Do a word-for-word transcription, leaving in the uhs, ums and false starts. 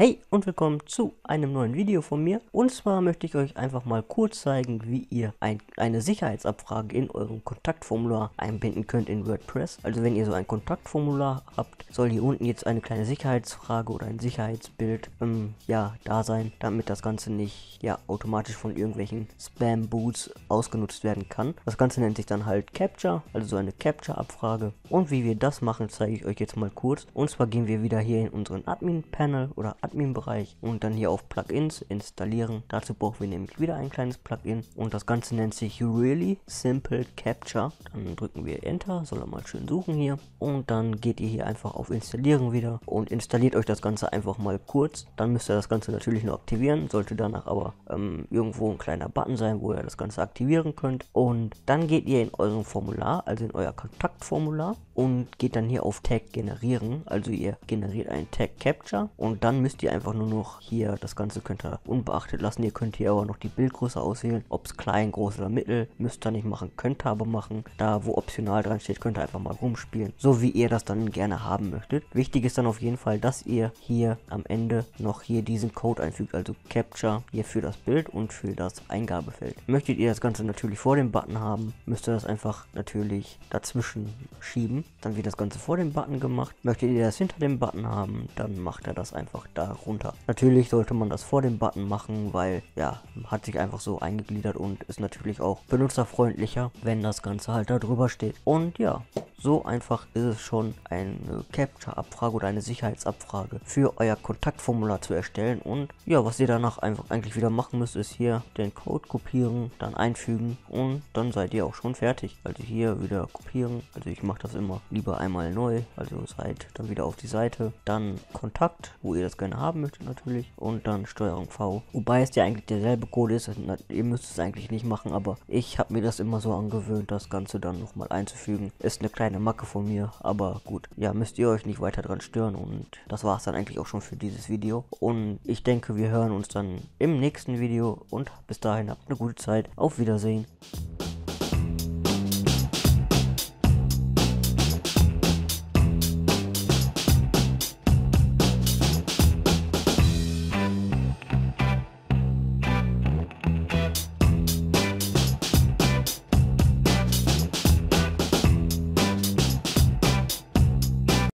Hey und willkommen zu einem neuen Video von mir. Und zwar möchte ich euch einfach mal kurz zeigen, wie ihr ein, eine Sicherheitsabfrage in eurem Kontaktformular einbinden könnt in WordPress. Also wenn ihr so ein Kontaktformular habt, soll hier unten jetzt eine kleine Sicherheitsfrage oder ein Sicherheitsbild ähm, ja, da sein, damit das Ganze nicht ja, automatisch von irgendwelchen Spam-Boots ausgenutzt werden kann. Das Ganze nennt sich dann halt Captcha, also so eine Captcha-Abfrage. Und wie wir das machen, zeige ich euch jetzt mal kurz. Und zwar gehen wir wieder hier in unseren Admin-Panel oder Admin Admin-Bereich und dann hier auf Plugins installieren. Dazu brauchen wir nämlich wieder ein kleines Plugin und das Ganze nennt sich Really Simple Captcha. Dann drücken wir Enter, soll er mal schön suchen hier und dann geht ihr hier einfach auf Installieren wieder und installiert euch das Ganze einfach mal kurz. Dann müsst ihr das Ganze natürlich nur aktivieren, sollte danach aber ähm, irgendwo ein kleiner Button sein, wo ihr das Ganze aktivieren könnt und dann geht ihr in eurem Formular, also in euer Kontaktformular und geht dann hier auf Tag generieren, also ihr generiert einen Tag Captcha und dann müsst ihr einfach nur noch hier, das Ganze könnt ihr unbeachtet lassen, ihr könnt hier aber noch die Bildgröße auswählen, ob es klein, groß oder mittel, müsst ihr nicht machen, könnt ihr aber machen, da wo optional dran steht, könnt ihr einfach mal rumspielen, so wie ihr das dann gerne haben möchtet. Wichtig ist dann auf jeden Fall, dass ihr hier am Ende noch hier diesen Code einfügt, also Captcha hier für das Bild und für das Eingabefeld. Möchtet ihr das Ganze natürlich vor dem Button haben, müsst ihr das einfach natürlich dazwischen schieben. Dann wird das Ganze vor dem Button gemacht. Möchtet ihr das hinter dem Button haben, dann macht er das einfach darunter. Natürlich sollte man das vor dem Button machen, weil, ja, hat sich einfach so eingegliedert und ist natürlich auch benutzerfreundlicher, wenn das Ganze halt da drüber steht. Und ja, so einfach ist es schon, eine Captcha-Abfrage oder eine Sicherheitsabfrage für euer Kontaktformular zu erstellen. Und ja, was ihr danach einfach eigentlich wieder machen müsst, ist hier den Code kopieren, dann einfügen und dann seid ihr auch schon fertig. Also hier wieder kopieren, also ich mache das immer lieber einmal neu, also seid dann wieder auf die Seite, dann Kontakt, wo ihr das gerne haben möchtet natürlich und dann Steuerung V, wobei es ja eigentlich derselbe Code ist, also ihr müsst es eigentlich nicht machen, aber ich habe mir das immer so angewöhnt, das Ganze dann nochmal einzufügen, ist eine kleine Macke von mir, aber gut, ja, müsst ihr euch nicht weiter dran stören und das war es dann eigentlich auch schon für dieses Video und ich denke, wir hören uns dann im nächsten Video und bis dahin habt eine gute Zeit, auf Wiedersehen.